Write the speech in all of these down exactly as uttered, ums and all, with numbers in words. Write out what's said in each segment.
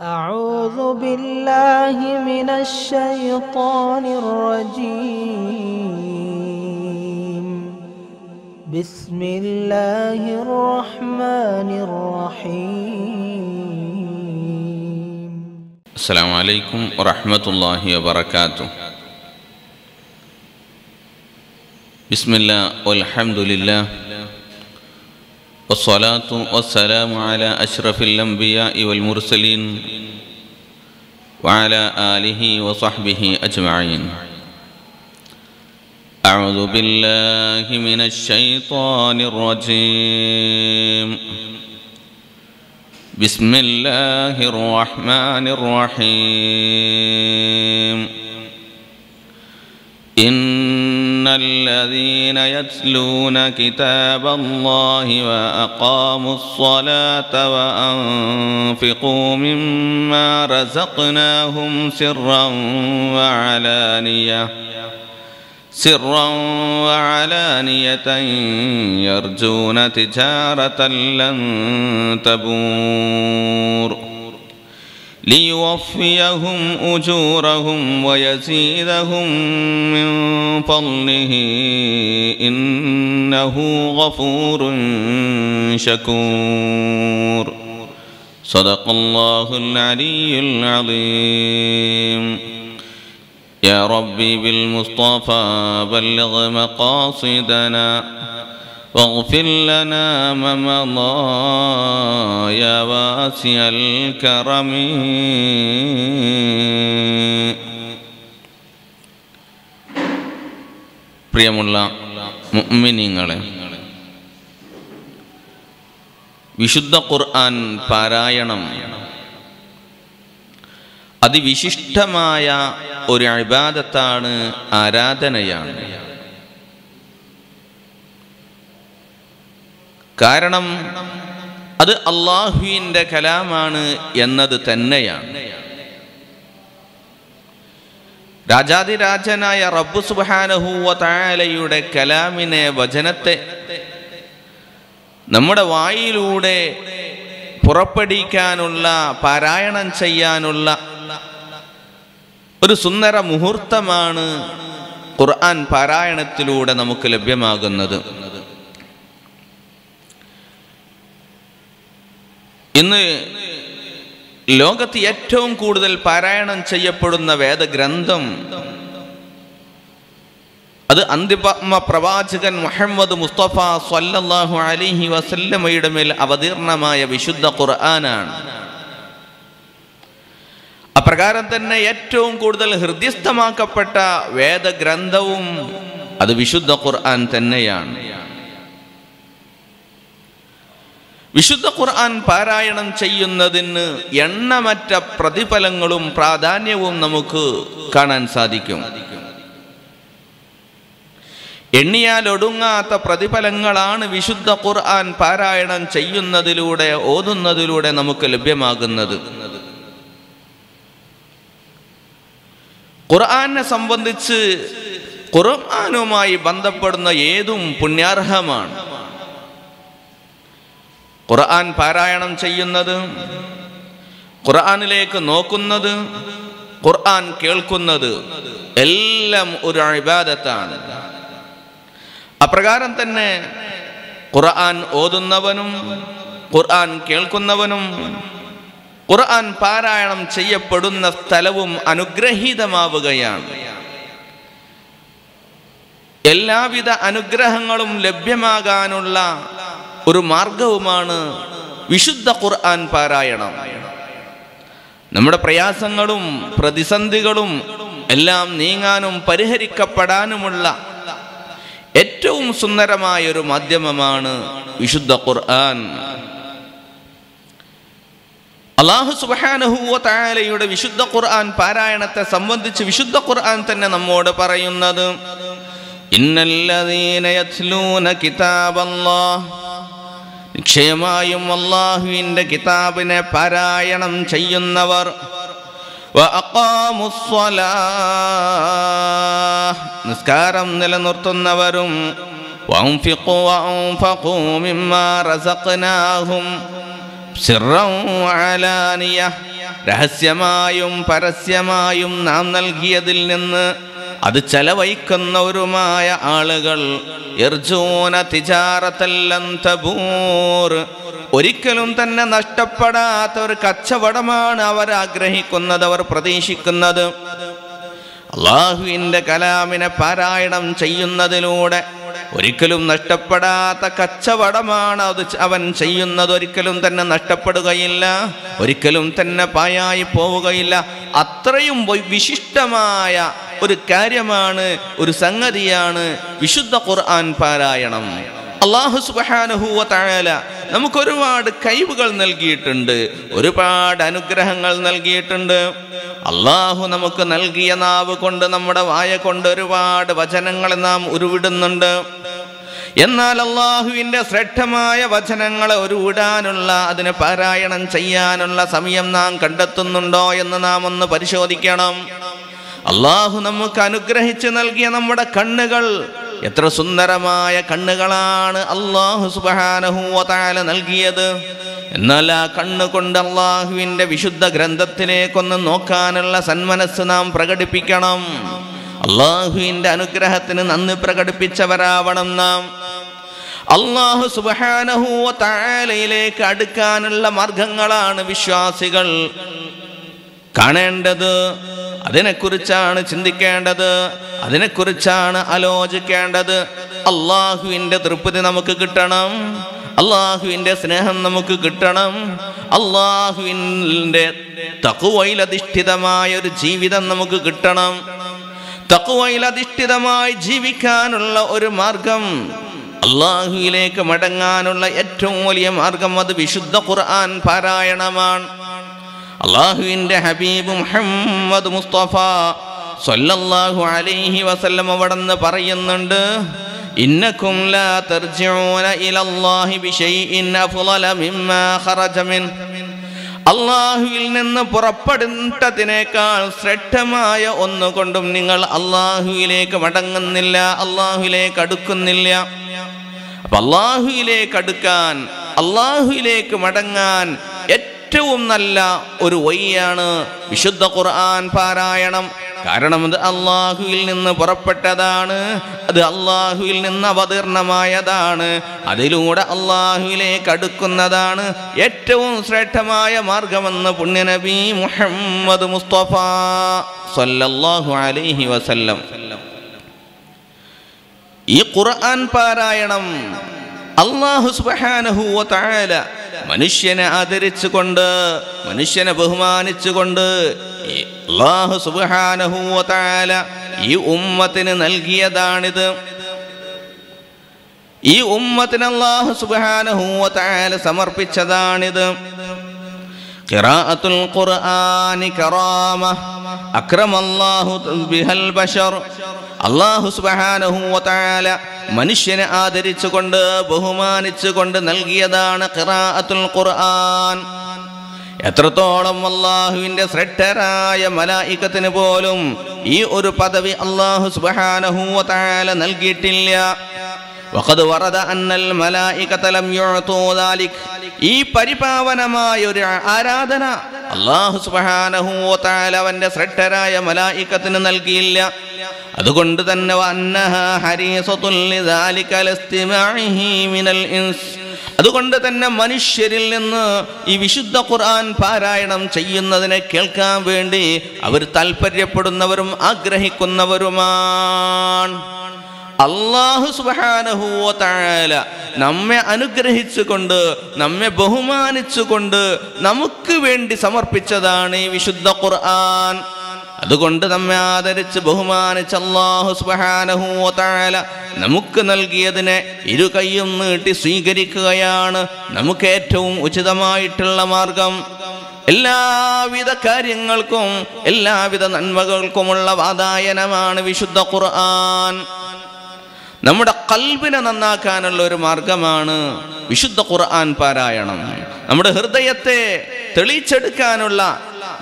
أعوذ بالله من الشيطان الرجيم. بسم الله الرحمن الرحيم. السلام عليكم ورحمة الله وبركاته. بسم الله والحمد لله والصلاة والسلام على أشرف الأنبياء والمرسلين وعلى آله وصحبه أجمعين. أعوذ بالله من الشيطان الرجيم. بسم الله الرحمن الرحيم. إن إن الذين يتلون كتاب الله وأقاموا الصلاة وأنفقوا مما رزقناهم سرا وعلانية سرا وعلانية يرجون تجارة لن تبور ليوفيهم أجورهم ويزيدهم من فضله إنه غفور شكور. صدق الله العلي العظيم. يا ربي بالمصطفى بلغ مقاصدنا واغفر لنا ما مضى يا واسع الكرم. പ്രിയമുള്ള മുഅ്മിനീങ്ങളെ, വിശുദ്ധ ഖുർആൻ പാരായണം അതിവിശിഷ്ടമായ ഒരു ഇബാദത്താണ്, ആരാധനയാണ്. കാരണം അത് അല്ലാഹുവിൻ്റെ കലാമാണ് എന്നത് തന്നെയാണ്. രാജാതിരാജനായ റബ്ബ് സുബ്ഹാനഹു വ തആലയുടെ കലാമിനെ, വചനത്തെ നമ്മുടെ വായിലൂടെ പുറപ്പെടുവിക്കാനുള്ള, പാരായണം ചെയ്യാനുള്ള ഒരു സുന്ദര മുഹൂർത്തമാണ് ഖുർആൻ പാരായണത്തിലൂടെ നമുക്ക് ലഭ്യമാകുന്നത്. ഇന്ന് ലോകത്ത് ഏറ്റവും കൂടുതൽ പാരായണം ചെയ്യപ്പെടുന്ന വേദഗ്രന്ഥം അത് അന്തിമ പ്രവാചകൻ മുഹമ്മദ് മുസ്തഫ സ്വല്ലല്ലാഹു അലൈഹി വസല്ലമയുടെ മേൽ അവതീർണമായ വിശുദ്ധ ഖുർആനാണ്. അപ്രകാരം തന്നെ ഏറ്റവും കൂടുതൽ ഹൃദ്യസ്ഥമാക്കപ്പെട്ട വേദഗ്രന്ഥവും അത് വിശുദ്ധ ഖുർആൻ തന്നെയാണ്. വിശുദ്ധ ഖുർആൻ പാരായണം ചെയ്യുന്നതിന് എണ്ണമറ്റ പ്രതിഫലങ്ങളും പ്രാധാന്യവും നമുക്ക് കാണാൻ സാധിക്കും. എണ്ണിയാലൊടുങ്ങാത്ത പ്രതിഫലങ്ങളാണ് വിശുദ്ധ ഖുർആൻ പാരായണം ചെയ്യുന്നതിലൂടെ, ഓതുന്നതിലൂടെ നമുക്ക് ലഭ്യമാകുന്നത്. ഖുർആനെ സംബന്ധിച്ച് ഖുർആനുമായി ബന്ധപ്പെടുന്ന ഏതും പുണ്യാർഹമാണ്. ഖുർആൻ പാരായണം ചെയ്യുന്നത്, ഖുർആനിലേക്ക് നോക്കുന്നത്, ഖുർആൻ കേൾക്കുന്നത് എല്ലാം ഒരു ഇബാദത്താണ്. അപ്രകാരം തന്നെ ഖുർആൻ ഓതുന്നവനും ഖുർആൻ കേൾക്കുന്നവനും ഖുർആൻ പാരായണം ചെയ്യപ്പെടുന്ന സ്ഥലവും അനുഗ്രഹീതമാവുകയാണ്. എല്ലാവിധ അനുഗ്രഹങ്ങളും ലഭ്യമാകാനുള്ള ഒരു മാർഗവുമാണ് വിശുദ്ധ ഖുർആൻ പാരായണം. നമ്മുടെ പ്രയാസങ്ങളും പ്രതിസന്ധികളും എല്ലാം നീങ്ങാനും പരിഹരിക്കപ്പെടാനുമുള്ള ഏറ്റവും സുന്ദരമായൊരു മാധ്യമമാണ് വിശുദ്ധ ഖുർആൻ. അല്ലാഹു സുബ്ഹാനഹു വ തആലയുടെ വിശുദ്ധ ഖുർആൻ പാരായണത്തെ സംബന്ധിച്ച് വിശുദ്ധ ഖുർആൻ തന്നെ നമ്മോട് പറയുന്നത്, ഇന്നല്ലദീന യത്ലൂന കിതാബല്ലാഹ്, നിശ്ചയമായും അല്ലാഹുവിൻ്റെ കിതാബിനെ പാരായണം ചെയ്യുന്നവർ, വഅഖാമുസ്സലാഹ്, നിസ്കാരം നിലനിർത്തുന്നവരും, വഅൻഫിഖൂ വഅൻഫഖൂ മിമ്മാ റസഖ്നാഹും സിറൻ വഅലാനിയ, രഹസ്യമായും പരസ്യമായും നാം നൽകിയതിൽ നിന്ന് അത് ചെലവഴിക്കുന്നവരുമായ ആളുകൾ ഒരിക്കലും തന്നെ നഷ്ടപ്പെടാത്ത ഒരു കച്ചവടമാണ് അവർ ആഗ്രഹിക്കുന്നത്, അവർ പ്രതീക്ഷിക്കുന്നത്. അള്ളാഹുവിൻ്റെ കലാമിനെ പാരായണം ചെയ്യുന്നതിലൂടെ ഒരിക്കലും നഷ്ടപ്പെടാത്ത കച്ചവടമാണ് അത് അവൻ ചെയ്യുന്നത്. ഒരിക്കലും തന്നെ നഷ്ടപ്പെടുകയില്ല, ഒരിക്കലും തന്നെ പായായി പോവുകയില്ല. അത്രയും വിശിഷ്ടമായ ഒരു കാര്യമാണ്, ഒരു സംഗതിയാണ് വിശുദ്ധ ഖുർആൻ പാരായണം. അല്ലാഹു സുബ്ഹാനഹു വ തആല നമുക്കൊരുപാട് കൈവുകൾ നൽകിയിട്ടുണ്ട്, ഒരുപാട് അനുഗ്രഹങ്ങൾ നൽകിയിട്ടുണ്ട്. അള്ളാഹു നമുക്ക് നൽകിയ നാവ് കൊണ്ട്, നമ്മുടെ വായ കൊണ്ട് ഒരുപാട് വചനങ്ങളെ നാം ഉരുവിടുന്നുണ്ട്. എന്നാൽ അള്ളാഹുവിൻ്റെ ശ്രേഷ്ഠമായ വചനങ്ങളെ ഉരുവിടാനുള്ള, അതിന് പാരായണം ചെയ്യാനുള്ള സമയം നാം കണ്ടെത്തുന്നുണ്ടോ എന്ന് നാം ഒന്ന് പരിശോധിക്കണം. അള്ളാഹു നമുക്ക് അനുഗ്രഹിച്ച് നൽകിയ നമ്മുടെ കണ്ണുകൾ, എത്ര സുന്ദരമായ കണ്ണുകളാണ് അള്ളാഹു സുബ്ഹാനഹു വ തആല നൽകിയത്. എന്നാൽ ആ കണ്ണുകൊണ്ട് അള്ളാഹുവിൻ്റെ വിശുദ്ധ ഗ്രന്ഥത്തിലേക്കൊന്ന് നോക്കാനുള്ള സന്മനസ് നാം പ്രകടിപ്പിക്കണം. അള്ളാഹുവിൻ്റെ അനുഗ്രഹത്തിന് നന്ദി പ്രകടിപ്പിച്ചവരാവണം നാം. അള്ളാഹു സുബ്ഹാനഹു വ തആലയിലേക്ക് അടുക്കാനുള്ള മാർഗങ്ങളാണ് വിശ്വാസികൾ കാണേണ്ടത്, അതിനെക്കുറിച്ചാണ് ചിന്തിക്കേണ്ടത്, അതിനെക്കുറിച്ചാണ് ആലോചിക്കേണ്ടത്. അള്ളാഹുവിൻ്റെ തൃപ്തി നമുക്ക് കിട്ടണം, അള്ളാഹുവിൻ്റെ സ്നേഹം നമുക്ക് കിട്ടണം, അള്ളാഹുവിൻ്റെ തഖ്വയിലധിഷ്ഠിതമായ ഒരു ജീവിതം നമുക്ക് കിട്ടണം. തഖ്വയിലധിഷ്ഠിതമായി ജീവിക്കാനുള്ള ഒരു മാർഗം, അള്ളാഹുവിലേക്ക് മടങ്ങാനുള്ള ഏറ്റവും വലിയ മാർഗം അത് വിശുദ്ധ ഖുർആൻ പാരായണമാണ്. അള്ളാഹുവിൻ്റെ ഹബീബ് മുഹമ്മദ് മുസ്തഫ സല്ലല്ലാഹു അലൈഹി വസല്ലം അവിടുന്ന് പറയുന്നുണ്ട്, ഇന്നകും ലാ തർജിഊന ഇലല്ലാഹി ബിശൈഇൻ അഫ്ളല മിമ്മാ ഖറജ മിൻ, അള്ളാഹുവിൽ നിന്ന് പുറപ്പെടുന്നതിനേക്കാൾ ശ്രേഷ്ഠമായ ഒന്നുകൊണ്ടും നിങ്ങൾ അള്ളാഹുവിലേക്ക് മടങ്ങുന്നില്ല, അള്ളാഹുവിലേക്ക് അടുക്കുന്നില്ല. അപ്പം അള്ളാഹുവിലേക്ക് അടുക്കാൻ, അള്ളാഹുവിലേക്ക് മടങ്ങാൻ ഏറ്റവും നല്ല ഒരു വഴിയാണ് വിശുദ്ധ ഖുർആൻ പാരായണം. കാരണം അത് അള്ളാഹുവിൽ നിന്ന് പുറപ്പെട്ടതാണ്, അത് അള്ളാഹുവിൽ നിന്ന് അവതീർണമായതാണ്, അതിലൂടെ അള്ളാഹുവിലേക്ക് അടുക്കുന്നതാണ് ഏറ്റവും ശ്രേഷ്ഠമായ മാർഗമെന്ന് പുണ്യനബി മുഹമ്മദ് മുസ്തഫ സല്ലല്ലാഹു അലൈഹി വസല്ലം. ഈ ഖുർആൻ പാരായണം അള്ളാഹു സുബ്ഹാനഹു വ തആല മനുഷ്യനെ ആദരിച്ചുകൊണ്ട്, മനുഷ്യനെ ബഹുമാനിച്ചുകൊണ്ട് അല്ലാഹു സുബ്ഹാനഹു വ തആല ഈ ഉമ്മത്തിന് നൽകിയതാണിത്. ഈ ഉമ്മത്തിന് അല്ലാഹു സുബ്ഹാനഹു വ തആല സമർപ്പിച്ചതാണിത്. ഖിറാഅത്തുൽ ഖുർആനി കറാമ അക്രമല്ലാഹു ബിഹൽ ബശർ, അല്ലാഹു സുബ്ഹാനഹു വ തആല മനുഷ്യനെ ആദരിച്ചുകൊണ്ട് ബഹുമാനിച്ചുകൊണ്ട് നൽകിയതാണ് ഖിറാഅത്തുൽ ഖുർആൻ. എത്രത്തോളം അല്ലാഹുവിൻ്റെ ശ്രേഷ്ഠരായ മലായികത്തിന് പോലും ഈ ഒരു പദവി അല്ലാഹു സുബ്ഹാനഹു വ തആല നൽകിയിട്ടില്ല. വഖദ് വറദ അന്നൽ മലായികത ലം യുഅതു ദാലിക്, ഈ പരിപാവനമായ ഒരു ആരാധന അല്ലാഹു സുബ്ഹാനഹു വ തആല അവൻ്റെ ശ്രേഷ്ഠരായ മലായികത്തിന് നൽകിയില്ല. അതുകൊണ്ട് തന്നെ വഅന്നഹാ ഹരീസതുൽ ലിദാലിക ലസ്തിമാഇഹി മിനൽ ഇൻസ്, അതുകൊണ്ട് തന്നെ മനുഷ്യരിൽ നിന്ന് ഈ വിശുദ്ധ ഖുർആൻ പാരായണം ചെയ്യുന്നതിനെ കേൾക്കാൻ വേണ്ടി അവർ താൽപ്പര്യപ്പെടുന്നവരും ആഗ്രഹിക്കുന്നവരുമാണ്. അല്ലാഹു സുബ്ഹാനഹു വ തആല നമ്മെ അനുഗ്രഹിച്ചുകൊണ്ട്, നമ്മെ ബഹുമാനിച്ചുകൊണ്ട് നമുക്ക് വേണ്ടി സമർപ്പിച്ചതാണ് ഈ വിശുദ്ധ ഖുർആൻ. അതുകൊണ്ട് നമ്മെ ആദരിച്ച് ബഹുമാനിച്ച അല്ലാഹു സുബ്ഹാനഹു വ തആല നമുക്ക് നൽകിയതിനെ ഇരു കൈയും നീട്ടി സ്വീകരിക്കുകയാണ് നമുക്ക് ഏറ്റവും ഉചിതമായിട്ടുള്ള മാർഗം. എല്ലാവിധ കാര്യങ്ങൾക്കും എല്ലാവിധ നന്മകൾക്കുമുള്ള വാതായനമാണ് വിശുദ്ധ ഖുർആൻ. നമ്മുടെ ഖൽബിനെ നന്നാക്കാനുള്ള ഒരു മാർഗമാണ് വിശുദ്ധ ഖുർആൻ പാരായണം. നമ്മുടെ ഹൃദയത്തെ തെളിച്ചെടുക്കാനുള്ള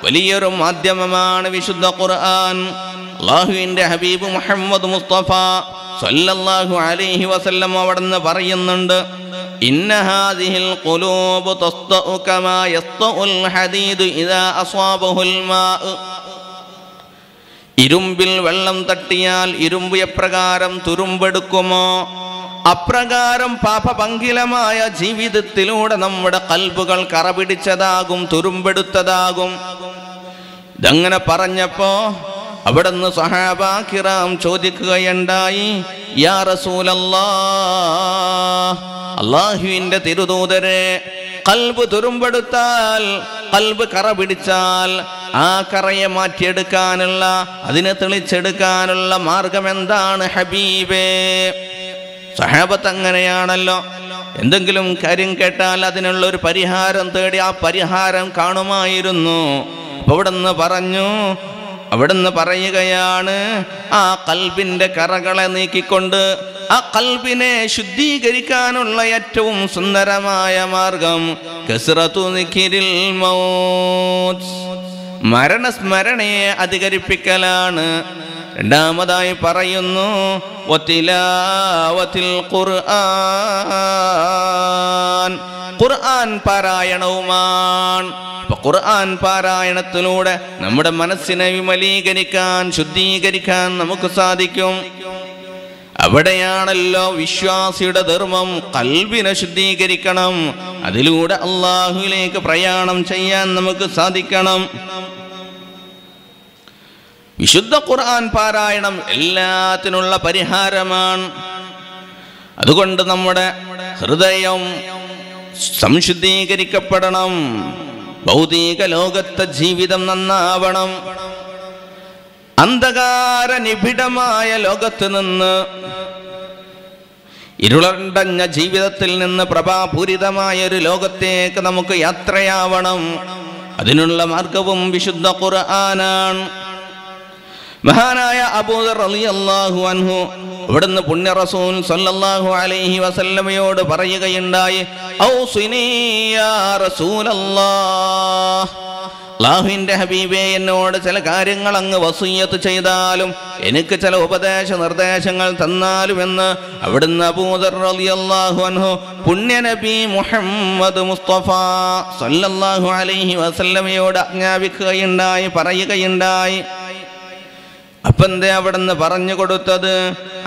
വലിയൊരു മാധ്യമമാണ് വിശുദ്ധ ഖുർആൻ. അല്ലാഹുവിൻ്റെ ഹബീബ് മുഹമ്മദ് മുസ്തഫ സല്ലല്ലാഹു അലൈഹി വസല്ലം അവിടുന്ന് പറയുന്നുണ്ട്, إن هذه القلوب تسطأ كما يسطأ الحديد إذا أصابه الماء ഇരുമ്പിൽ വെള്ളം തട്ടിയാൽ ഇരുമ്പ് എപ്രകാരം തുരുമ്പെടുക്കുമോ അപ്രകാരം പാപഭംഗിലമായ ജീവിതത്തിലൂടെ നമ്മുടെ കൽബുകൾ കറപിടിച്ചതാകും, തുരുമ്പെടുത്തതാകും. ഇതങ്ങനെ പറഞ്ഞപ്പോ അവിടുന്ന് സഹാബ കിറാം ചോദിക്കുകയുണ്ടായി, യാ റസൂലല്ലാഹ്, അല്ലാഹുവിൻ്റെ തിരുദൂതരെ, കൽബ് തുരുമ്പെടുത്താൽ, കൽബ് കറ പിടിച്ചാൽ ആ കറയെ മാറ്റിയെടുക്കാനുള്ള, അതിനെ തെളിച്ചെടുക്കാനുള്ള മാർഗം എന്താണ് ഹബീബേ? സഹാബത്ത് അങ്ങനെയാണല്ലോ, എന്തെങ്കിലും കാര്യം കേട്ടാൽ അതിനുള്ള ഒരു പരിഹാരം തേടി ആ പരിഹാരം കാണുമായിരുന്നു. അവിടുന്ന് പറഞ്ഞു, അവിടുന്ന് പറയുകയാണ്, ആ കൽബിൻ്റെ കറകളെ നീക്കിക്കൊണ്ട് ആ കൽബിനെ ശുദ്ധീകരിക്കാനുള്ള ഏറ്റവും സുന്ദരമായ മാർഗം കസ്റത്തു നിക്കിരിൽ മൗത്ത്, മരണസ്മരണയെ അധികരിപ്പിക്കലാണ്. രണ്ടാമതായി പറയുന്നു, വതിലാവത്തിൽ ഖുർആൻ, ഖുർആൻ പാരായണവുമാണ്. ഖുർആൻ പാരായണത്തിലൂടെ നമ്മുടെ മനസ്സിനെ വിമലീകരിക്കാൻ, ശുദ്ധീകരിക്കാൻ നമുക്ക് സാധിക്കും. അവിടെയാണല്ലോ വിശ്വാസിയുടെ ധർമ്മം, കൽബിനെ ശുദ്ധീകരിക്കണം. അതിലൂടെ അള്ളാഹുവിലേക്ക് പ്രയാണം ചെയ്യാൻ നമുക്ക് സാധിക്കണം. വിശുദ്ധ ഖുർആൻ പാരായണം എല്ലാത്തിനുള്ള പരിഹാരമാണ്. അതുകൊണ്ട് നമ്മുടെ ഹൃദയം സംശുദ്ധീകരിക്കപ്പെടണം. ഭൗതിക ലോകത്തെ ജീവിതം നന്നാവണം. അന്ധകാര നിബിഡമായ ലോകത്ത് നിന്ന്, ഇരുളടഞ്ഞ ജീവിതത്തിൽ നിന്ന് പ്രഭാപൂരിതമായൊരു ലോകത്തേക്ക് നമുക്ക് യാത്രയാവണം. അതിനുള്ള മാർഗവും വിശുദ്ധ ഖുർആനാണ്. മഹാനായ അബൂദർ റളിയല്ലാഹു അൻഹു ഇവിടുന്ന് പുണ്യ റസൂൽ സല്ലല്ലാഹു അലൈഹി വസല്ലമയോട് പറയുകയുണ്ടായി, ഔസിനി യാ റസൂലല്ലാഹ്, അല്ലാഹുവിൻ്റെ ഹബീബേ, എന്നോട് ചില കാര്യങ്ങൾ അങ്ങ് വസീയത്ത് ചെയ്താലും എനിക്ക് ചില ഉപദേശ നിർദ്ദേശങ്ങൾ തന്നാലുമെന്ന് അവിടുന്ന് അബൂദർ റളിയല്ലാഹു അൻഹു പുണ്യ നബി മുഹമ്മദ് മുസ്തഫ സല്ലല്ലാഹു അലൈഹി വസല്ലമയോട് ആജ്ഞാപിക്കുകയുണ്ടായി, പറയുകയുണ്ടായി. അപ്പം എന്തേ അവിടുന്ന് പറഞ്ഞു കൊടുത്തത്?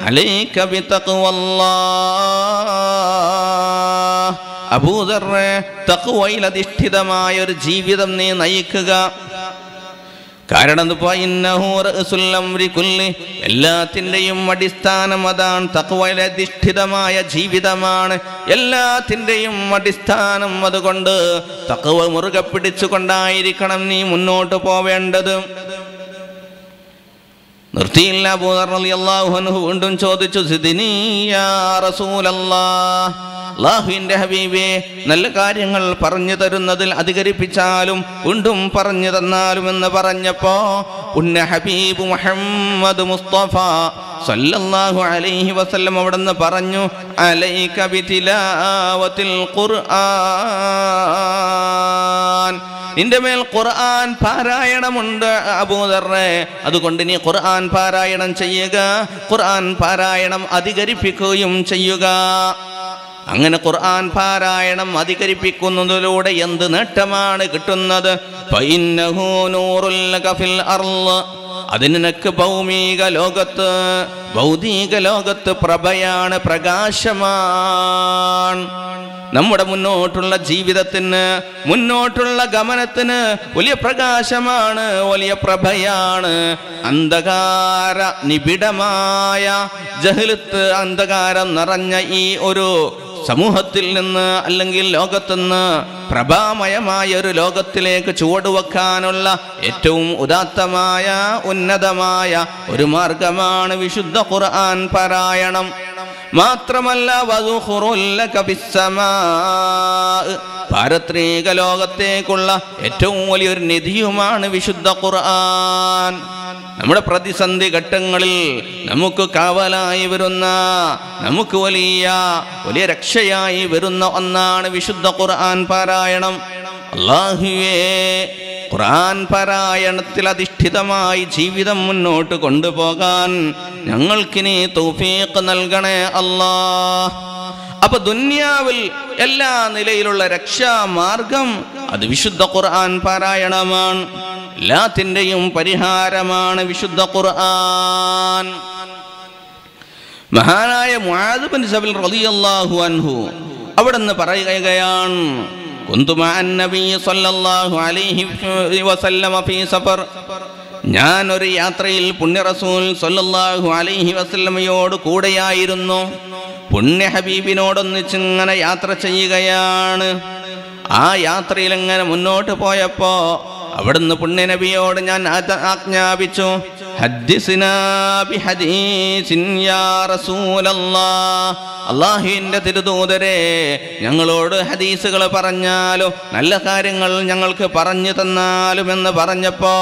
അലൈക ബിതഖ്വല്ലാഹ്, അബൂദർറെ, തഖ്വയിൽ അധിഷ്ഠിതമായ ഒരു ജീവിതം നീ നയിക്കുക. കാരണം ഇന്നഹു റഅ്സുൽ അംരി കുല്ലി, എല്ലാത്തിൻ്റെയും അടിസ്ഥാനം അതാണ്. തഖ്വയിൽ അധിഷ്ഠിതമായ ജീവിതമാണ് എല്ലാത്തിൻ്റെയും അടിസ്ഥാനം. അതുകൊണ്ട് തഖ്വ മുറുകെ പിടിച്ചുകൊണ്ടായിരിക്കണം നീ മുന്നോട്ട് പോവേണ്ടത്. നിർത്തിയില്ല. അബൂദർ റളിയല്ലാഹു അൻഹു വീണ്ടും ചോദിച്ചു, സിദ്നി യാ റസൂലല്ലാഹ്, അല്ലാഹുവിൻ്റെ ഹബീബേ, നല്ല കാര്യങ്ങൾ പറഞ്ഞു തരുന്നതിൽ അധികരിപ്പിച്ചാലും വീണ്ടും പറഞ്ഞു തന്നാലും എന്ന് പറഞ്ഞപ്പോ ഉന്ന ഹബീബ് മുഹമ്മദ് മുസ്തഫ സല്ലല്ലാഹു അലൈഹി വസല്ലം അവിടുന്ന് പറഞ്ഞു, അലൈക ബിതിലാവത്തിൽ ഖുർആൻ, നിന്റെ മേൽ ഖുർആൻ പാരായണമുണ്ട് അബൂദർറെ, അതുകൊണ്ട് നീ ഖുർആൻ പാരായണം ചെയ്യുക, ഖുർആൻ പാരായണം അധികരിപ്പിക്കുകയും ചെയ്യുക. അങ്ങനെ ഖുർആൻ പാരായണം അധികരിപ്പിക്കുന്നതിലൂടെ എന്ത് നേട്ടമാണ് കിട്ടുന്നത്? ഫഇന്നഹു നൂറുൽ ലക ഫിൽ അർള്, അതിനക്ക് ഭൗമിക ലോകത്ത്, ഭൗതിക ലോകത്ത് പ്രഭയാണ്, പ്രകാശമാണ്. നമ്മുടെ മുന്നോട്ടുള്ള ജീവിതത്തിന്, മുന്നോട്ടുള്ള ഗമനത്തിന് വലിയ പ്രകാശമാണ്, വലിയ പ്രഭയാണ്. അന്ധകാര നിബിഡമായ ജഹ്ലത്ത്, അന്ധകാരം നിറഞ്ഞ ഈ ഒരു സമൂഹത്തിൽ നിന്ന് അല്ലെങ്കിൽ ലോകത്തുനിന്ന് പ്രഭാമയമായ ഒരു ലോകത്തിലേക്ക് ചുവടുവെക്കാനുള്ള ഏറ്റവും ഉദാത്തമായ, ഉന്നതമായ ഒരു മാർഗമാണ് വിശുദ്ധ ഖുർആൻ പാരായണം. മാത്രമല്ല, പാരത്രിക ലോകത്തേക്കുള്ള ഏറ്റവും വലിയൊരു നിധിയുമാണ് വിശുദ്ധ ഖുർആൻ. നമ്മുടെ പ്രതിസന്ധി ഘട്ടങ്ങളിൽ നമുക്ക് കാവലായി വരുന്ന, നമുക്ക് വലിയ വലിയ രക്ഷയായി വരുന്ന ഒന്നാണ് വിശുദ്ധ ഖുർആൻ പാരായണം. അല്ലാഹുവേ, ഖുർആൻ പാരായണത്തിൽ അധിഷ്ഠിതമായി ജീവിതം മുന്നോട്ട് കൊണ്ടുപോകാൻ ഞങ്ങൾക്കിനി തൗഫീഖ് നൽകണേ അല്ലാഹ്. അപ്പൊ ദുന്യാവിൽ എല്ലാ നിലയിലുള്ള രക്ഷാമാർഗം അത് വിശുദ്ധ ഖുർആൻ പാരായണമാണ്. എല്ലാത്തിൻ്റെയും പരിഹാരമാണ് വിശുദ്ധ ഖുർആൻ. മഹാനായ മുആദ് ബിൻ ജബൽ റളിയല്ലാഹു അൻഹു അവിടുന്ന് പറയുകയാണ്, കുന്തു മഅൻ നബി സല്ലല്ലാഹു അലൈഹി വസല്ലമ ഫീ സഫർ, ഞാനൊരു യാത്രയിൽ പുണ്യ റസൂൽ സല്ലല്ലാഹു അലൈഹി വസല്ലമയോട് കൂടെയായിരുന്നു. പുണ്യ ഹബീബിനോടൊന്നിച്ചിങ്ങനെ യാത്ര ചെയ്യുകയാണ്. ആ യാത്രയിൽ ഇങ്ങനെ മുന്നോട്ട് പോയപ്പോ അവിടുന്ന് പുണ്യ നബിയോട് ഞാൻ ആജ്ഞാപിച്ചു, ഹദ്ദിസ്നാ ബിഹദീസിൻ യാ റസൂലല്ലാഹ്, അല്ലാഹുവിൻ്റെ തിരുദൂതരെ ഞങ്ങളോട് ഹദീസുകൾ പറഞ്ഞാലോ, നല്ല കാര്യങ്ങൾ ഞങ്ങൾക്ക് പറഞ്ഞു തന്നാലും എന്ന് പറഞ്ഞപ്പോ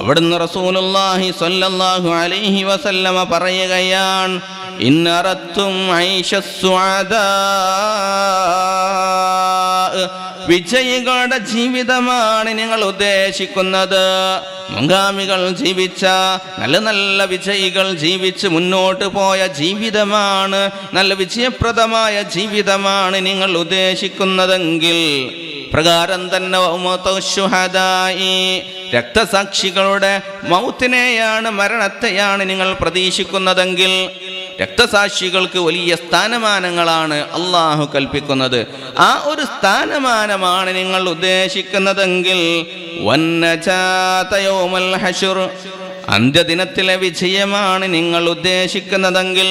അവിടുന്ന് റസൂലുള്ളാഹി സ്വല്ലല്ലാഹു അലൈഹി വസല്ലമ പറയുകയാണ്, ഇന്നറത്തും ഐശസ്സുഅദാ, വിജയികളുടെ ജീവിതമാണ് നിങ്ങൾ ഉദ്ദേശിക്കുന്നത്. മുൻഗാമികൾ ജീവിച്ച നല്ല നല്ല വിജയികൾ ജീവിച്ച് മുന്നോട്ട് പോയ ജീവിതമാണ്, നല്ല വിജയപ്രദമായ ജീവിതമാണ് നിങ്ങൾ ഉദ്ദേശിക്കുന്നതെങ്കിൽ പ്രകാരം തന്നെ രക്തസാക്ഷികളുടെ മൗത്തിനെയാണ്, മരണത്തെയാണ് നിങ്ങൾ പ്രതീക്ഷിക്കുന്നതെങ്കിൽ രക്തസാക്ഷികൾക്ക് വലിയ സ്ഥാനമാനങ്ങളാണ് അള്ളാഹു കൽപ്പിക്കുന്നത്. ആ ഒരു സ്ഥാനമാനമാണ് നിങ്ങൾ ഉദ്ദേശിക്കുന്നതെങ്കിൽ വന്നചാതയോമൽ ഹശുർ, അന്ത്യദിനത്തിലെ വിജയമാണ് നിങ്ങൾ ഉദ്ദേശിക്കുന്നതെങ്കിൽ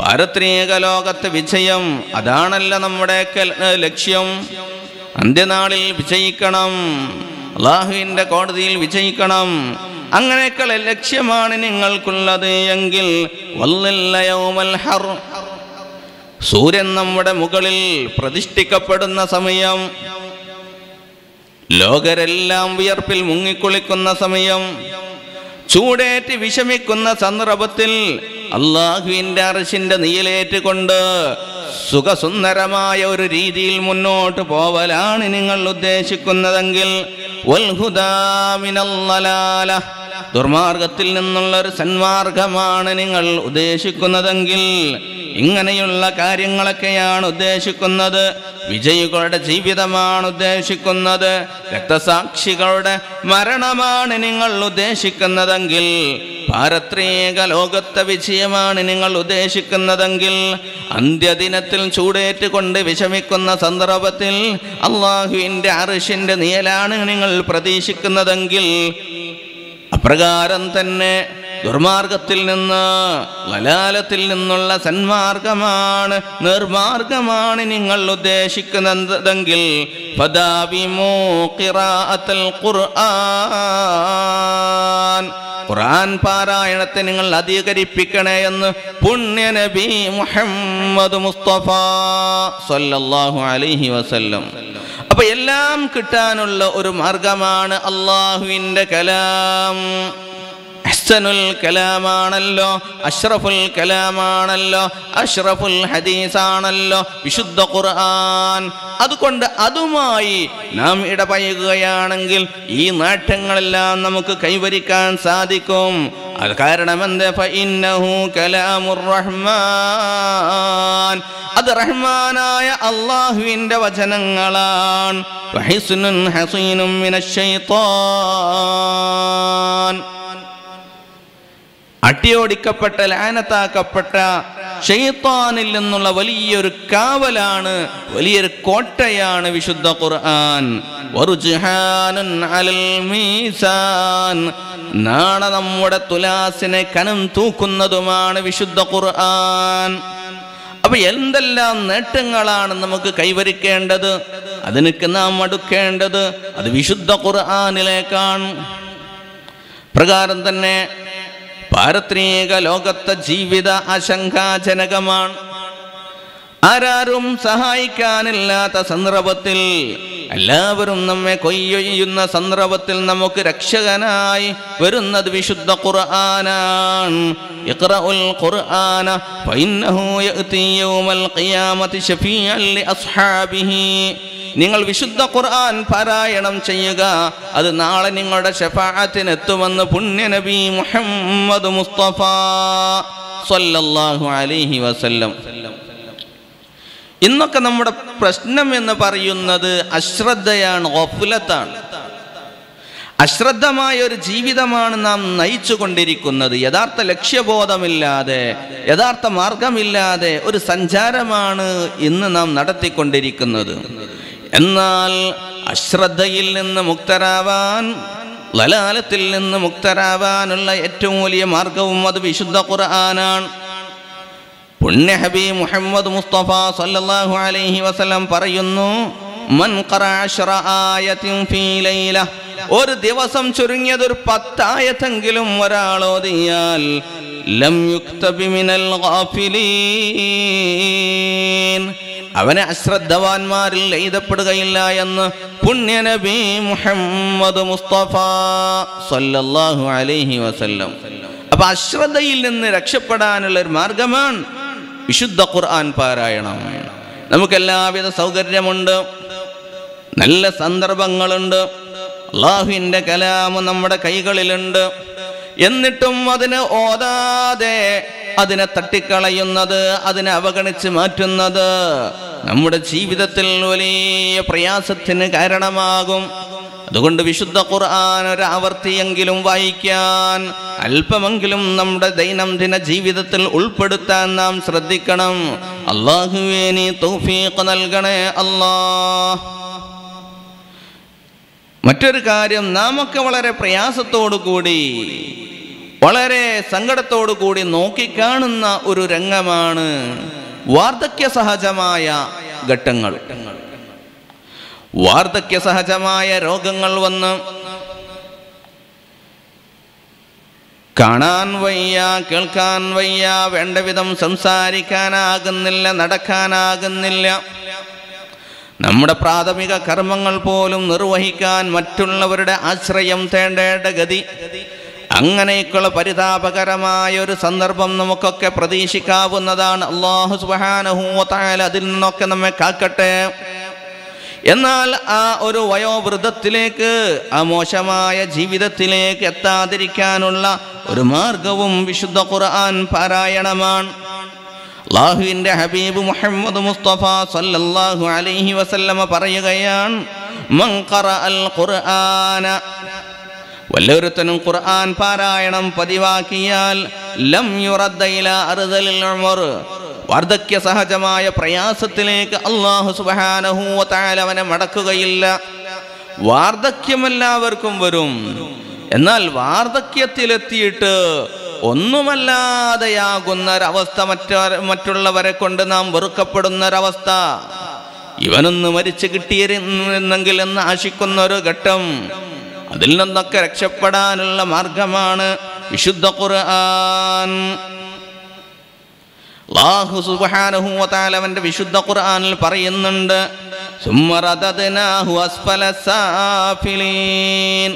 പാരത്രിക ലോകത്തെ വിജയം അതാണല്ലോ നമ്മുടെയൊക്കെ ലക്ഷ്യം. അന്ത്യനാളിൽ വിജയിക്കണം, അള്ളാഹുവിൻ്റെ കോടതിയിൽ വിജയിക്കണം. അങ്ങനെയൊക്കെ ലക്ഷ്യമാണ് നിങ്ങൾക്കുള്ളത് എങ്കിൽ വല്ലയൗമൽ ഹർ, സൂര്യൻ നമ്മുടെ മുകളിൽ പ്രതിഷ്ഠിക്കപ്പെടുന്ന സമയം, ലോകരെല്ലാം വിയർപ്പിൽ മുങ്ങിക്കുളിക്കുന്ന സമയം, ചൂടേറ്റ് വിഷമിക്കുന്ന സന്ദർഭത്തിൽ അള്ളാഹുവിൻ്റെ അർശിൻ്റെ നീലേറ്റുകൊണ്ട് സുഖസുന്ദരമായ ഒരു രീതിയിൽ മുന്നോട്ട് പോവലാണ് നിങ്ങൾ ഉദ്ദേശിക്കുന്നതെങ്കിൽ വൽഹുദാ മിനല്ലലാല, ദുർമാർഗത്തിൽ നിന്നുള്ളൊരു സന്മാർഗമാണ് നിങ്ങൾ ഉദ്ദേശിക്കുന്നതെങ്കിൽ ഇങ്ങനെയുള്ള കാര്യങ്ങളൊക്കെയാണ് ഉദ്ദേശിക്കുന്നത്. വിജയികളുടെ ജീവിതമാണ് ഉദ്ദേശിക്കുന്നത്, രക്തസാക്ഷികളുടെ മരണമാണ് നിങ്ങൾ ഉദ്ദേശിക്കുന്നതെങ്കിൽ പാരത്രിക ലോകത്തെ വിജയമാണ് നിങ്ങൾ ഉദ്ദേശിക്കുന്നതെങ്കിൽ അന്ത്യദിനത്തിൽ ചൂടേറ്റുകൊണ്ട് വിഷമിക്കുന്ന സന്ദർഭത്തിൽ അള്ളാഹുവിൻ്റെ അർശിൻ്റെ നിഴലാണ് നിങ്ങൾ പ്രതീക്ഷിക്കുന്നതെങ്കിൽ അപ്രകാരം തന്നെ ദുർമാർഗത്തിൽ നിന്ന്, വലാലത്തിൽ നിന്നുള്ള സന്മാർഗമാണ്, നിർമാർഗമാണ് നിങ്ങൾ ഉദ്ദേശിക്കുന്നതെങ്കിൽ ഫദാവിമു ഖിറാഅത്തുൽ ഖുർആൻ, ഖുർആൻ പാരായണത്തെ നിങ്ങൾ അധികരിപ്പിക്കണേ എന്ന് പുണ്യ നബി മുഹമ്മദ് മുസ്തഫ സല്ലല്ലാഹു അലൈഹി വസല്ലം. അപ്പൊ എല്ലാം കിട്ടാനുള്ള ഒരു മാർഗമാണ് അല്ലാഹുവിൻ്റെ കലാം. അഹ്സനുൽ കലാമാണല്ലോ, അഷ്റഫുൽ കലാമാണല്ലോ, അഷ്റഫുൽ ഹദീസാണല്ലോ വിശുദ്ധ ഖുർആൻ. അതുകൊണ്ട് അതുമായി നാം ഇടപഴകുകയാണെങ്കിൽ ഈ നേട്ടങ്ങളെല്ലാം നമുക്ക് കൈവരിക്കാൻ സാധിക്കും. അത് കാരണമെന്ത്? ഫഇന്നഹു കലാമുർ റഹ്മാൻ, അത് റഹ്മാനായ അല്ലാഹുവിൻ്റെ വചനങ്ങളാണ്. വഹിസ്നുൻ ഹസീനും മിനശ് ശൈത്താൻ, അടിയോടിക്കപ്പെട്ട, ലാനത്താക്കപ്പെട്ട ശൈത്താനിൽ നിന്നുള്ള വലിയൊരു കാവലാണ്, വലിയൊരു കോട്ടയാണ് വിശുദ്ധ ഖുർആൻ. വറുജ്ഹാനുൻ അലൽ മീസാൻ, നാളെ നമ്മുടെ തുലാസിനെ കനം തൂക്കുന്നതുമാണ് വിശുദ്ധ ഖുർആൻ. അപ്പൊ എന്തെല്ലാം നേട്ടങ്ങളാണ് നമുക്ക് കൈവരിക്കേണ്ടത്, അതിനൊക്കെ നാം അടുക്കേണ്ടത് അത് വിശുദ്ധ ഖുർആനിലേക്കാണ്. പ്രകാരം തന്നെ പാരത്രിക ലോകത്തെ ജീവിത ആശങ്കാജനകമാണ്. ആരാരും സഹായിക്കാനില്ലാത്ത സന്ദർഭത്തിൽ, എല്ലാവരും നമ്മെ കൊയ്യുന്ന സന്ദർഭത്തിൽ നമുക്ക് രക്ഷകനായി വരുന്നത് വിശുദ്ധ ഖുർആനാണ്. ഇഖ്റഉൽ ഖുർആന ഫഇന്നഹു യഅതി യൗമൽ ഖിയാമത്തി ശഫീഅൻ ലിഅസ്ഹാബിഹി, നിങ്ങൾ വിശുദ്ധ ഖുർആൻ പാരായണം ചെയ്യുക, അത് നാളെ നിങ്ങളുടെ ശഫാഅത്തിനെത്തുമെന്ന് പുണ്യ നബി മുഹമ്മദ് മുസ്തഫ സല്ലല്ലാഹു അലൈഹി വസല്ലം. ഇന്നൊക്കെ നമ്മുടെ പ്രശ്നം എന്ന് പറയുന്നത് അശ്രദ്ധയാണ്, ഗഫ്ലത്താണ്. അശ്രദ്ധമായ ഒരു ജീവിതമാണ് നാം നയിച്ചു കൊണ്ടിരിക്കുന്നത്. യഥാർത്ഥ ലക്ഷ്യബോധമില്ലാതെ, യഥാർത്ഥ മാർഗമില്ലാതെ ഒരു സഞ്ചാരമാണ് ഇന്ന് നാം നടത്തിക്കൊണ്ടിരിക്കുന്നത്. എന്നാൽ അശ്രദ്ധയിൽ നിന്ന് മുക്തരാവാൻ, വലാലത്തിൽ നിന്ന് മുക്തരാവാനുള്ള ഏറ്റവും വലിയ മാർഗവും അത് വിശുദ്ധ ഖുർആനാണ്. പുണ്യ ഹബീബ് മുഹമ്മദ് മുസ്തഫ സല്ലല്ലാഹു അലൈഹി വസല്ലം പറയുന്നു, മൻ ഖറഅ അശ്റ ആയത്തിൻ ഫീ ലൈല, ഒരു ദിവസം ചുരുങ്ങിയത് ഒരു പത്തായത്തെങ്കിലും ഒരാൾ ഓതിയാൽ ലം യുക്തബി മിനൽ ഗാഫിലീൻ, അവനെ അശ്രദ്ധവാന്മാരിൽ എഴുതപ്പെടുകയില്ല എന്ന് പുണ്യ നബി മുഹമ്മദ് മുസ്തഫ സല്ലല്ലാഹു അലൈഹി വസല്ലം. അപ്പൊ അശ്രദ്ധയിൽ നിന്ന് രക്ഷപ്പെടാനുള്ള ഒരു മാർഗമാണ് വിശുദ്ധ ഖുർആൻ പാരായണം. നമുക്കെല്ലാവിധ സൗകര്യമുണ്ട്, നല്ല സന്ദർഭങ്ങളുണ്ട്, അള്ളാഹുവിൻ്റെ കലാമ് നമ്മുടെ കൈകളിലുണ്ട്. എന്നിട്ടും അതിനെ ഓതാതെ, അതിനെ തട്ടിക്കളയുന്നത്, അതിനെ അവഗണിച്ച് മാറ്റുന്നത് നമ്മുടെ ജീവിതത്തിൽ വലിയ പ്രയാസത്തിന് കാരണമാകും. അതുകൊണ്ട് വിശുദ്ധ ഖുർആൻ ഒരു ആവർത്തിയെങ്കിലും വായിക്കാൻ, അല്പമെങ്കിലും നമ്മുടെ ദൈനംദിന ജീവിതത്തിൽ ഉൾപ്പെടുത്താൻ നാം ശ്രദ്ധിക്കണം. അല്ലാഹുവേ നീ തൗഫീഖ് നൽകണേ അല്ലാ. മറ്റൊരു കാര്യം, നാമൊക്കെ വളരെ പ്രയാസത്തോടു കൂടി, വളരെ സങ്കടത്തോടു കൂടി നോക്കിക്കാണുന്ന ഒരു രംഗമാണ് വാർദ്ധക്യ സഹജമായ ഘട്ടങ്ങൾ. വാർദ്ധക്യ സഹജമായ രോഗങ്ങൾ വന്ന്, കാണാൻ വയ്യ, കേൾക്കാൻ വയ്യ, വേണ്ട വിധം സംസാരിക്കാനാകുന്നില്ല, നടക്കാനാകുന്നില്ല, നമ്മുടെ പ്രാഥമിക കർമ്മങ്ങൾ പോലും നിർവഹിക്കാൻ മറ്റുള്ളവരുടെ ആശ്രയം തേടേണ്ട ഗതി. അങ്ങനെയൊക്കെയുള്ള പരിതാപകരമായ ഒരു സന്ദർഭം നമുക്കൊക്കെ പ്രതീക്ഷിക്കാവുന്നതാണ്. അല്ലാഹു സുബ്ഹാനഹു വ തആല അതിൽ നിന്നൊക്കെ നമ്മെ കാക്കട്ടെ. എന്നാൽ ആ ഒരു വയോവൃദ്ധത്തിലേക്ക്, ആ മോശമായ ജീവിതത്തിലേക്ക് എത്താതിരിക്കാനുള്ള ഒരു മാർഗവും വിശുദ്ധ ഖുർആൻ പാരായണമാണ്. അല്ലാഹുവിൻ്റെ ഹബീബ് മുഹമ്മദ് മുസ്തഫ സല്ലല്ലാഹു അലൈഹി വസല്ലമ പറയുകയാണ്, മൻ ഖറഅൽ ഖുർആന, വല്ലവരുത്തനും ഖുർആൻ പാരായണം പതിവാക്കിയാൽ ലം യുറദ്ദ ഇലാ അർദലിൽ ഉമർ, വാർദ്ധക്യ സഹജമായ പ്രയാസത്തിലേക്ക് അല്ലാഹു സുബ്ഹാനഹു വ തആല അവനെ മടക്കുകയില്ല. വാർദ്ധക്യം എല്ലാവർക്കും വരും, എന്നാൽ വാർദ്ധക്യത്തിലെത്തിയിട്ട് ഒന്നുമല്ലാതെയാകുന്ന ഒരവസ്ഥ, മറ്റ മറ്റുള്ളവരെ കൊണ്ട് നാം വെറുക്കപ്പെടുന്ന ഒരവസ്ഥ, ഇവനൊന്ന് മരിച്ചു കിട്ടിയിരുന്നെങ്കിൽ എന്ന് ആശിക്കുന്ന ഒരു ഘട്ടം. അതിൽ നിന്നൊക്കെ രക്ഷപ്പെടാനുള്ള മാർഗമാണ് വിശുദ്ധ ഖുർആൻ. അല്ലാഹു സുബ്ഹാനഹു വ തആല അവന്റെ വിശുദ്ധ ഖുർആനിൽ പറയുന്നുണ്ട്, സുമ്മ റദദ്നാഹു അസ്ഫല സാഫിലീൻ,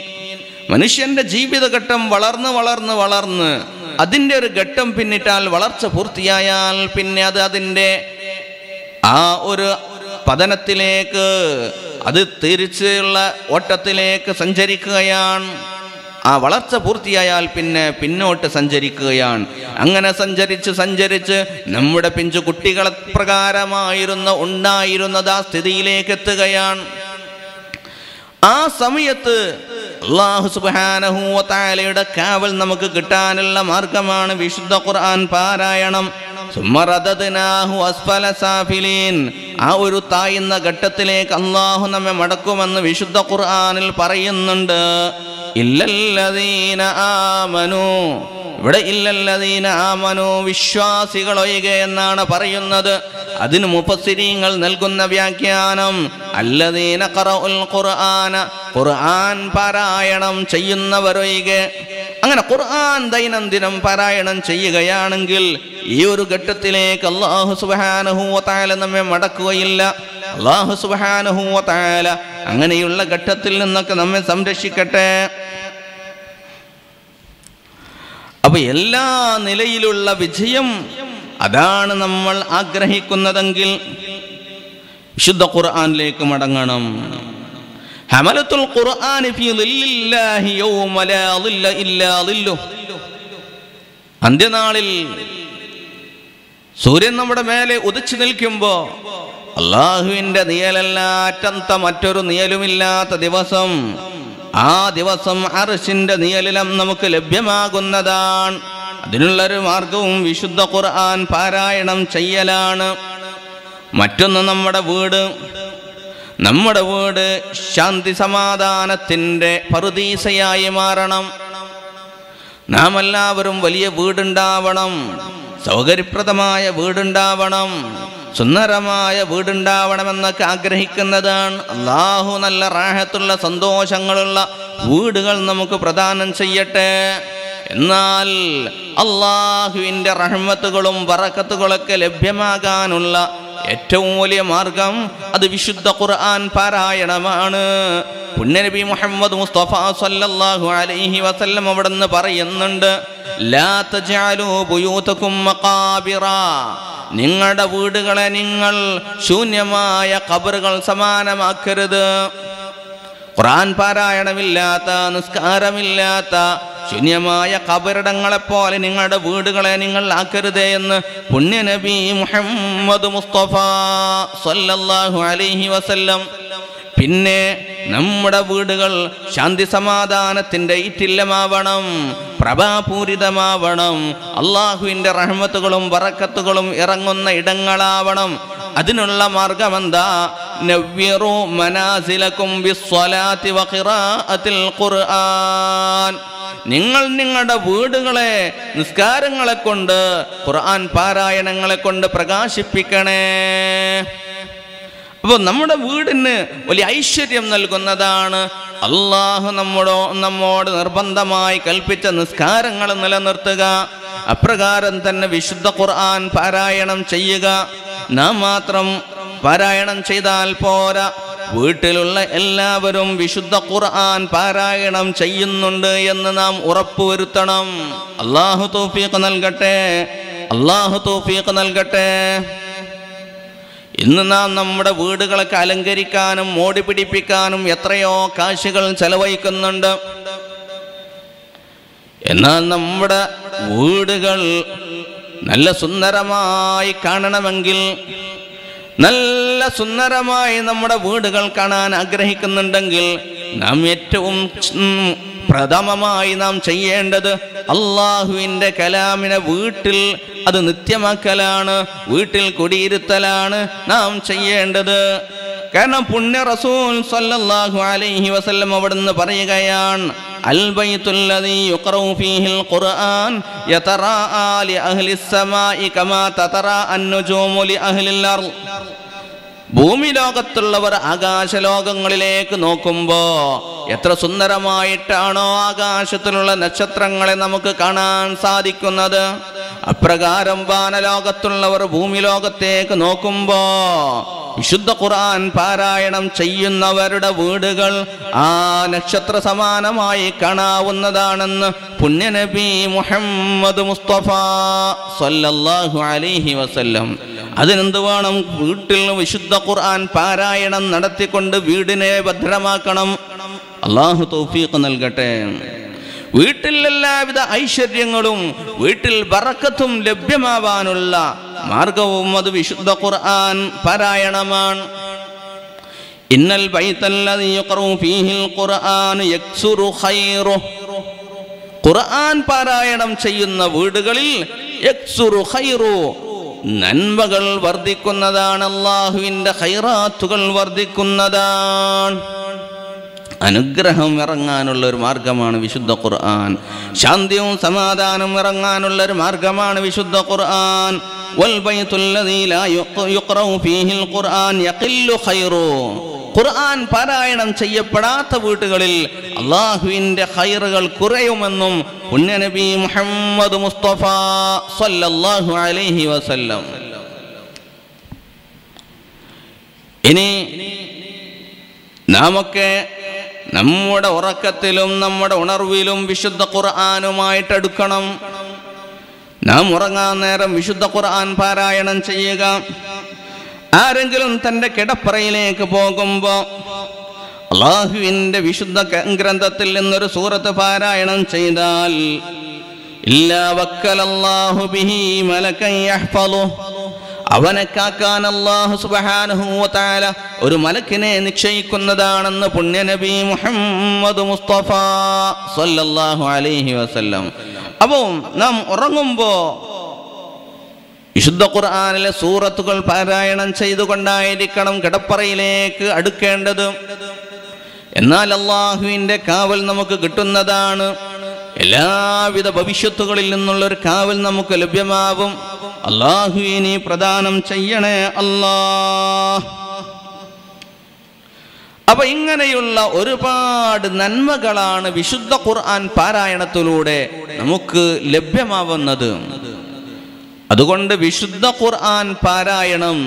മനുഷ്യന്റെ ജീവിതഘട്ടം വളർന്ന് വളർന്ന് വളർന്ന് അതിൻ്റെ ഒരു ഘട്ടം പിന്നിട്ടാൽ, വളർച്ച പൂർത്തിയായാൽ പിന്നെ അത് അതിൻ്റെ ആ ഒരു പതനത്തിലേക്ക്, അത് തിരിച്ചുള്ള ഓട്ടത്തിലേക്ക് സഞ്ചരിക്കുകയാണ്. ആ വളർച്ച പൂർത്തിയായാൽ പിന്നെ പിന്നോട്ട് സഞ്ചരിക്കുകയാണ്. അങ്ങനെ സഞ്ചരിച്ച് സഞ്ചരിച്ച് നമ്മുടെ പിഞ്ചു കുട്ടികളെ പ്രകാരമായിരുന്ന ഉണ്ടായിരുന്നത് ആ സ്ഥിതിയിലേക്ക് എത്തുകയാണ്. ആ സമയത്ത് അല്ലാഹു സുബ്ഹാനഹു വ തആലയുടെ കാവൽ നമുക്ക് കിട്ടാനുള്ള മാർഗമാണ് വിശുദ്ധ ഖുർആൻ പാരായണം. സുമ്മ റദദ്നാഹു അസ്ഫല സാഫിലീൻ, ആ ഒരു താഴ്ന്ന ഘട്ടത്തിലേക്ക് അല്ലാഹു നമ്മെ മടക്കുമെന്ന് വിശുദ്ധ ഖുർആനിൽ പറയുന്നുണ്ട്. ഇല്ലല്ലദീന ആമനൂ, ഇവിടെ ഇല്ലല്ലദീന ആമനൂ വിശ്വാസികൾ ഒഴികെ എന്നാണ് പറയുന്നത്. അതിന് മുഫസ്സിരീങ്ങൾ നൽകുന്ന വ്യാഖ്യാനം, അല്ലദീന ഖറഉൽ ഖുർആന, ഖുർആൻ പാരായണം ചെയ്യുന്നവരൊഴികെ. അങ്ങനെ ഖുർആൻ ദൈനംദിനം പാരായണം ചെയ്യുകയാണെങ്കിൽ ഈ ഒരു ഘട്ടത്തിലേക്ക് അല്ലാഹു സുബ്ഹാനഹു വ തആല നമ്മെ മടക്കുകയില്ല. അല്ലാഹു സുബ്ഹാനഹു വ തആല അങ്ങനെയുള്ള ഘട്ടത്തിൽ നിന്നൊക്കെ നമ്മെ സംരക്ഷിക്കട്ടെ. അപ്പൊ എല്ലാ നിലയിലുള്ള വിജയം അതാണ് നമ്മൾ ആഗ്രഹിക്കുന്നതെങ്കിൽ വിശുദ്ധ ഖുർആനിലേക്ക് മടങ്ങണം. ഹമലത്തുൽ ഖുർആനി ഫീ ളില്ലാഹി യൗമ ലാ ളില്ല ഇല്ലാ ളില്ലു, അന്ത്യനാളിൽ സൂര്യൻ നമ്മുടെ മേലെ ഉദിച്ചു നിൽക്കുമ്പോൾ അള്ളാഹുവിൻ്റെ നിഴലല്ലാത്ത മറ്റൊരു നിഴലുമില്ലാത്ത ദിവസം, ആ ദിവസം അർശിൻ്റെ നിഴലിലും നമുക്ക് ലഭ്യമാകുന്നതാണ്. അതിനുള്ളൊരു മാർഗവും വിശുദ്ധ ഖുർആൻ പാരായണം ചെയ്യലാണ്. മറ്റൊന്ന് നമ്മുടെ വീട്. നമ്മുടെ വീട് ശാന്തി സമാധാനത്തിൻ്റെ പറുദീസയായി മാറണം. നാം എല്ലാവരും വലിയ വീടുണ്ടാവണം, സൗകര്യപ്രദമായ വീടുണ്ടാവണം, സുന്ദരമായ വീടുണ്ടാവണമെന്നൊക്കെ ആഗ്രഹിക്കുന്നതാണ്. അള്ളാഹു നല്ല റാഹത്തുള്ള സന്തോഷങ്ങളുള്ള വീടുകൾ നമുക്ക് പ്രദാനം ചെയ്യട്ടെ. എന്നാൽ അള്ളാഹുവിൻ്റെ റഹ്മത്തുകളും ബറക്കത്തുകളൊക്കെ ലഭ്യമാകാനുള്ള ഏറ്റവും വലിയ മാർഗം അത് വിശുദ്ധ ഖുർആൻ പാരായണമാണ്. പുണ്യനബി മുഹമ്മദ് മുസ്തഫ സല്ലല്ലാഹു അലൈഹി വസല്ലം അവിടുന്ന് പറയുന്നുണ്ട്, ലാ തജഅലൂ ബുയൂതകും മഖാബിറ, നിങ്ങളുടെ വീടുകളെ നിങ്ങൾ ശൂന്യമായ ഖബറുകൾ സമാനമാക്കരുത്. ഖുർആൻ പാരായണമില്ലാത്ത, നിസ്കാരമില്ലാത്ത ശൂന്യമായ ഖബറിടങ്ങളെപ്പോലെ നിങ്ങളുടെ വീടുകളെ നിങ്ങൾ ആക്കരുതേ എന്ന് പുണ്യനബി മുഹമ്മദ് മുസ്തഫ സല്ലല്ലാഹു അലൈഹി വസല്ലം. പിന്നെ നമ്മുടെ വീടുകൾ ശാന്തി സമാധാനത്തിൻ്റെ ഈറ്റില്ലമാവണം, പ്രഭാപൂരിതമാവണം, അള്ളാഹുവിൻ്റെ റഹ്മത്തുകളും ബറക്കത്തുകളും ഇറങ്ങുന്ന ഇടങ്ങളാവണം. അതിനുള്ള മാർഗമെന്താ? നവ്വിറു മനാസിലകും ബിസ്സലാത്തി വഖിറാഅത്തിൽ ഖുർആൻ. നിങ്ങൾ നിങ്ങളുടെ വീടുകളെ നിസ്കാരങ്ങളെ കൊണ്ട്, ഖുർആൻ പാരായണങ്ങളെ കൊണ്ട് പ്രകാശിപ്പിക്കണേ. അപ്പോൾ നമ്മുടെ വീടിന് വലിയ ഐശ്വര്യം നൽകുന്നതാണ് അള്ളാഹു നമ്മോടോ നമ്മോട് നിർബന്ധമായി കൽപ്പിച്ച നിസ്കാരങ്ങൾ നിലനിർത്തുക. അപ്രകാരം തന്നെ വിശുദ്ധ ഖുർആൻ പാരായണം ചെയ്യുക. നാം മാത്രം പാരായണം ചെയ്താൽ പോരാ, വീട്ടിലുള്ള എല്ലാവരും വിശുദ്ധ ഖുർആൻ പാരായണം ചെയ്യുന്നുണ്ട് എന്ന് നാം ഉറപ്പുവരുത്തണം. അള്ളാഹു തൗഫീഖ് നൽകട്ടെ, അള്ളാഹു തൗഫീഖ് നൽകട്ടെ. ഇന്ന് നാം നമ്മുടെ വീടുകളൊക്കെ അലങ്കരിക്കാനും മോടി പിടിപ്പിക്കാനും എത്രയോ കാശുകൾ ചെലവഴിക്കുന്നുണ്ട്. എന്നാൽ നമ്മുടെ വീടുകൾ നല്ല സുന്ദരമായി കാണണമെങ്കിൽ, നല്ല സുന്ദരമായി നമ്മുടെ വീടുകൾ കാണാൻ ആഗ്രഹിക്കുന്നുണ്ടെങ്കിൽ നാം ഏറ്റവും പ്രഥമമായി നാം ചെയ്യേണ്ടത് അള്ളാഹുവിൻ്റെ കലാമിനെ വീട്ടിൽ അത് നിത്യമാക്കലാണ്, വീട്ടിൽ കുടിയിരുത്തലാണ് നാം ചെയ്യേണ്ടത്. കാരണം പുണ്യ റസൂൽ സല്ലല്ലാഹു അലൈഹി വസല്ലം അവിടുന്ന് പറയുകയാണ്, അൽ ബൈത്തുൽ ലദീ യുഖറഉ ഫീഹിൽ ഖുർആൻ യതറാഅ ലി അഹ്ലിസ് സമാഇ കമാ തതറാ അൻ-നുജൂമു ലി അഹ്ലിൽ അർള്. ഭൂമി ലോകത്തുള്ളവർ ആകാശലോകങ്ങളിലേക്ക് നോക്കുമ്പോൾ എത്ര സുന്ദരമായിട്ടാണോ ആകാശത്തിലുള്ള നക്ഷത്രങ്ങളെ നമുക്ക് കാണാൻ സാധിക്കുന്നത്, അപ്രകാരം വാനലോകത്തുള്ളവർ ഭൂമി ലോകത്തേക്ക് നോക്കുമ്പോൾ വിശുദ്ധ ഖുർആൻ പാരായണം ചെയ്യുന്നവരുടെ വീടുകൾ ആ നക്ഷത്ര സമാനമായി കാണാവുന്നതാണെന്ന് പുണ്യനബി മുഹമ്മദ് മുസ്തഫ സല്ലല്ലാഹു അലൈഹി വസല്ലം. അതിനെന്ത് വേണം? വീട്ടിൽ വിശുദ്ധ ഖുർആൻ പാരായണം നടത്തിക്കൊണ്ട് വീടിനെ ഭദ്രമാക്കണം. അള്ളാഹു തൗഫീഖ് നൽകട്ടെ. വീട്ടിൽ എല്ലാവിധ ഐശ്വര്യങ്ങളും വീട്ടിൽ ബറക്കത്തും ലഭ്യമാവാനുള്ള മാർഗവും അത് വിശുദ്ധ ഖുർആൻ പാരായണമാണ്. ഇന്നൽ ബൈത്തല്ലദീ യുഖറഉ ഫീഹിൽ ഖുർആൻ യക്സുറു ഖൈറു. ഖുർആൻ പാരായണം ചെയ്യുന്ന വീടുകളിൽ യക്സുറു ഖൈറു, നന്മകൾ വർദ്ധിക്കുന്നതാണ്, അള്ളാഹുവിൻ്റെ ഖൈറാത്തുകൾ വർദ്ധിക്കുന്നതാണ്. അനുഗ്രഹം ഇറങ്ങാനുള്ള ഒരു മാർഗമാണ് വിശുദ്ധ ഖുർആൻ. ശാന്തിയും സമാധാനം ഇറങ്ങാനുള്ള ഒരു മാർഗമാണ് വിശുദ്ധ ഖുർആൻ. വൽ ബൈത്തുൽ ലദീ ലാ യുഖറഉ ഫീഹിൽ ഖുർആൻ യഖില്ലു ഖൈറു. ഖുർആൻ പാരായണം ചെയ്യപ്പെടാത്ത വീടുകളിൽ അള്ളാഹുവിൻ്റെ ഖൈറുകൾ കുറയുമെന്നും പുണ്യനബി മുഹമ്മദ് മുസ്തഫ സല്ലല്ലാഹു അലൈഹി വസല്ലം. ഇനി നാമൊക്കെ നമ്മുടെ ഉറക്കത്തിലും നമ്മുടെ ഉണർവിലും വിശുദ്ധ ഖുർആനുമായിട്ടെടുക്കണം. നാം ഉറങ്ങാൻ നേരം വിശുദ്ധ ഖുർആൻ പാരായണം ചെയ്യുക. ആരെങ്കിലും തൻ്റെ കിടപ്പറയിലേക്ക് പോകുമ്പോൾ അള്ളാഹുവിൻ്റെ വിശുദ്ധ ഗ്രന്ഥത്തിൽ നിന്നൊരു സൂറത്ത് പാരായണം ചെയ്താൽ إلا وكل الله به ملكا يحفظه അവനെ കാക്കാൻ അല്ലാഹു സുബ്ഹാനഹു വ തആല ഒരു മലക്കിനെ നിശ്ചയിക്കുന്നതാണെന്ന് പുണ്യ നബി മുഹമ്മദ് മുസ്തഫ സല്ലല്ലാഹു അലൈഹി വസല്ലം. അപ്പോൾ നാം ഉറങ്ങുമ്പോൾ വിശുദ്ധ ഖുർആനിലെ സൂറത്തുകൾ പാരായണം ചെയ്തുകൊണ്ടായിരിക്കണം കിടപ്പറയിലേക്ക് അടുക്കേണ്ടത്. എന്നാൽ അല്ലാഹുവിൻ്റെ കാവൽ നമുക്ക് കിട്ടുന്നതാണ്. എല്ലാവിധ ഭവിഷ്യത്തുകളിൽ നിന്നുള്ള ഒരു കാവൽ നമുക്ക് ലഭ്യമാവും. അല്ലാഹുവിനെ പ്രദാനം ചെയ്യണേ അല്ലാഹ്. അപ്പൊ ഇങ്ങനെയുള്ള ഒരുപാട് നന്മകളാണ് വിശുദ്ധ ഖുർആൻ പാരായണത്തിലൂടെ നമുക്ക് ലഭ്യമാവുന്നത്. അതുകൊണ്ട് വിശുദ്ധ ഖുർആൻ പാരായണം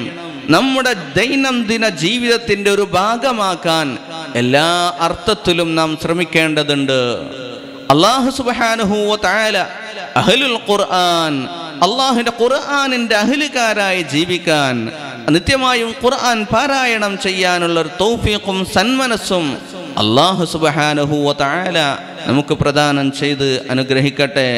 നമ്മുടെ ദൈനംദിന ജീവിതത്തിന്റെ ഒരു ഭാഗമാക്കാൻ എല്ലാ അർത്ഥത്തിലും നാം ശ്രമിക്കേണ്ടതുണ്ട്. അല്ലാഹു സുബ്ഹാനഹു വ തആല അഹ്ലുൽ ഖുർആൻ, അള്ളാഹുവിന്റെ ഖുർആനിന്റെ അഹ്ലുകാരായി ജീവിക്കാൻ നിത്യമായും ഖുർആൻ പാരായണം ചെയ്യാനുള്ള ഒരു തൗഫീഖും സന്മനസ്സും അല്ലാഹു സുബ്ഹാനഹു വ തആല നമുക്ക് പ്രദാനം ചെയ്ത് അനുഗ്രഹിക്കട്ടെ.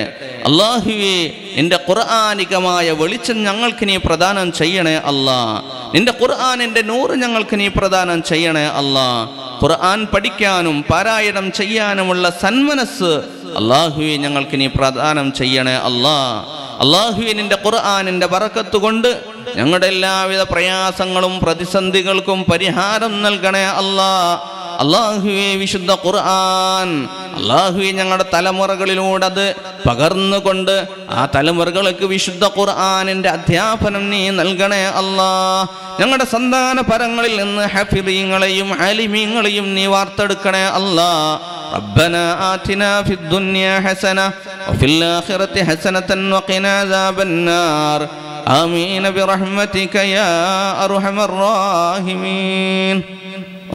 അല്ലാഹുവേ, നിന്റെ ഖുർആനികമായ വെളിച്ചം ഞങ്ങൾക്ക് നീ പ്രദാനം ചെയ്യണേ അല്ലാഹ്. നിന്റെ ഖുർആനിന്റെ നൂറ് ഞങ്ങൾക്ക് നീ പ്രദാനം ചെയ്യണേ അല്ലാഹ്. ഖുർആൻ പഠിക്കാനും പാരായണം ചെയ്യാനുമുള്ള സന്മനസ് അല്ലാഹുവേ ഞങ്ങൾക്ക് നീ പ്രദാനം ചെയ്യണേ അല്ലാഹ്. അല്ലാഹുവേ, നിന്റെ ഖുർആനിന്റെ ബറക്കത്ത് കൊണ്ട് ഞങ്ങളുടെ എല്ലാവിധ പ്രയാസങ്ങളും പ്രതിസന്ധികൾക്കും പരിഹാരം നൽകണേ അല്ലാഹ്. അല്ലാഹുവേ, വിശുദ്ധ ഖുർആൻ അല്ലാഹുവേ ഞങ്ങളുടെ തലമുറകളിലൂടെ അത് പകർന്നുകൊണ്ട് ആ തലമുറകൾക്ക് വിശുദ്ധ ഖുർആനിന്റെ അധ്യാപനം നീ നൽകണേ അല്ലാഹ്. ഞങ്ങളുടെ സന്താന പരങ്ങളിൽ നിന്ന് ഹഫീളീങ്ങളെയും ആലിമീങ്ങളെയും നീ വാർത്തെടുക്കണേ അല്ലാഹ്. റബ്ബനാ ആതിനാ ഫിദ്ദുനിയ ഹസന വഫിൽ ആഖിറതി ഹസനതൻ വഖിനാ അസാബന്നാർ ആമീൻ ബിറഹ്മതിക യാ അർഹമർ റഹീമീൻ.